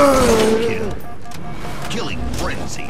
Double kill. Killing frenzy.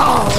Oh!